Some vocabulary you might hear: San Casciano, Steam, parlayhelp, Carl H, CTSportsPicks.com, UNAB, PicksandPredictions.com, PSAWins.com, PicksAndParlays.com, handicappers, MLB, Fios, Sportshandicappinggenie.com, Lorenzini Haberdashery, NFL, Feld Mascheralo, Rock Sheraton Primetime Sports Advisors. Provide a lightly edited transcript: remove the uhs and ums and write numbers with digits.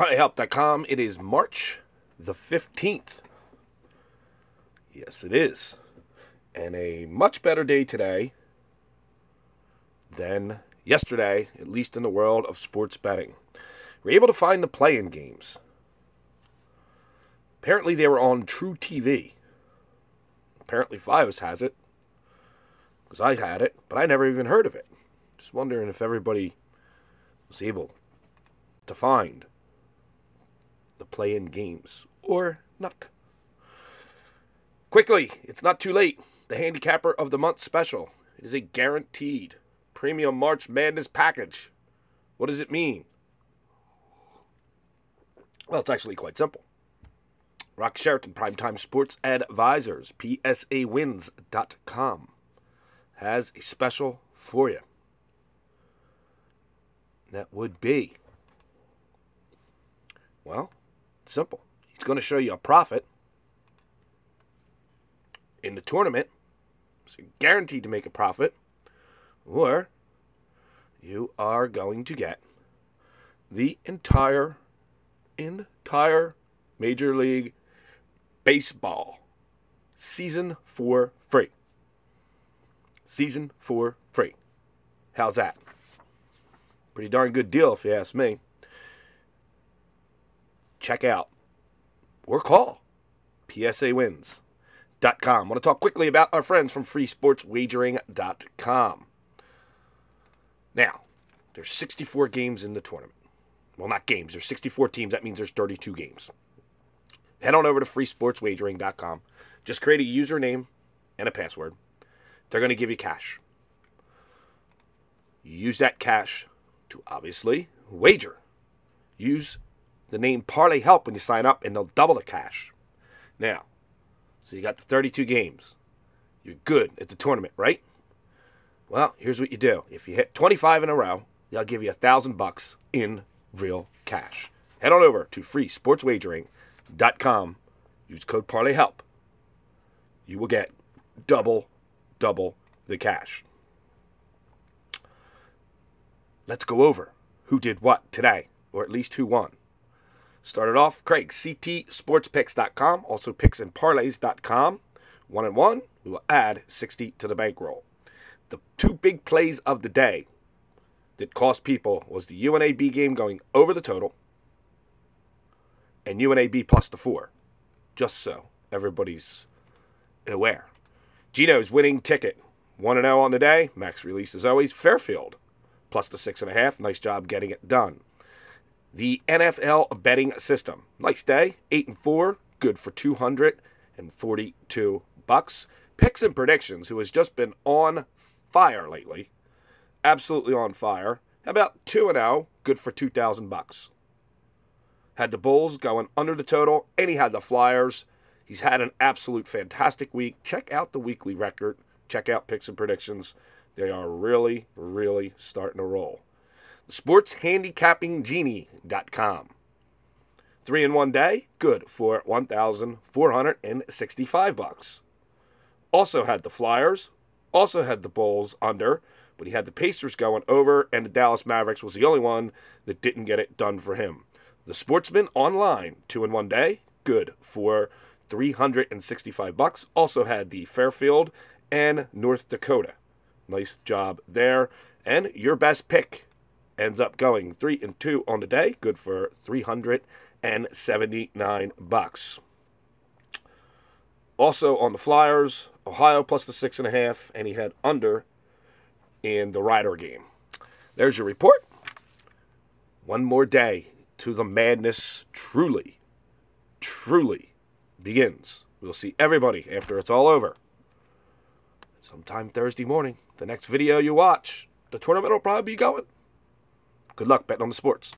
parlayhelp.com. It is March the 15th. Yes, it is. And a much better day today than yesterday, at least in the world of sports betting. We're able to find the play-in games. Apparently they were on True TV. Apparently Fios has it, because I had it, but I never even heard of it. Just wondering if everybody was able to find the play-in games or not. Quickly, it's not too late. The Handicapper of the Month special. It is a guaranteed premium March Madness package. What does it mean? Well, it's actually quite simple. Rock Sheraton Primetime Sports Advisors, PSAWins.com, has a special for you. That would be, well, simple. He's going to show you a profit in the tournament, so you're guaranteed to make a profit, or you are going to get the entire Major League Baseball season for free. Season for free. How's that? Pretty darn good deal if you ask me. Check out or call PSAWins.com. I want to talk quickly about our friends from FreeSportsWagering.com. Now, there's 64 games in the tournament. Well, not games. There's 64 teams. That means there's 32 games. Head on over to FreeSportsWagering.com. Just create a username and a password. They're going to give you cash. You use that cash to obviously wager. Use the name Parlay Help when you sign up, and they'll double the cash. Now, so you got the 32 games. You're good at the tournament, right? Well, here's what you do. If you hit 25 in a row, they'll give you $1,000 in real cash. Head on over to FreeSportsWagering.com. Use code ParlayHelp. You will get double the cash. Let's go over who did what today, or at least who won. Started off, Craig, CTSportsPicks.com, also PicksAndParlays.com. 1 and 1, we will add 60 to the bankroll. The two big plays of the day that cost people was the UNAB game going over the total and UNAB plus the 4. Just so everybody's aware. Gino's winning ticket, 1-0 on the day. Max release as always. Fairfield plus the 6.5. Nice job getting it done. The NFL betting system. Nice day. 8 and 4. Good for $242. Picks and Predictions, who has just been on fire lately. Absolutely on fire. About 2-0. Good for $2,000. Had the Bulls going under the total, and he had the Flyers. He's had an absolute fantastic week. Check out the weekly record. Check out Picks and Predictions. They are really, really starting to roll. Sportshandicappinggenie.com. 3 in 1 day, good for $1,465. Also had the Flyers, also had the Bulls under, but he had the Pacers going over, and the Dallas Mavericks was the only one that didn't get it done for him. The Sportsman online, 2 in 1 day, good for $365. Also had the Fairfield and North Dakota. Nice job there. And your best pick ends up going 3 and 2 on the day. Good for $379. Also on the Flyers, Ohio plus the 6.5, and he had under in the Rider game. There's your report. One more day to the madness truly begins. We'll see everybody after it's all over. Sometime Thursday morning, the next video you watch, the tournament will probably be going. Good luck betting on the sports.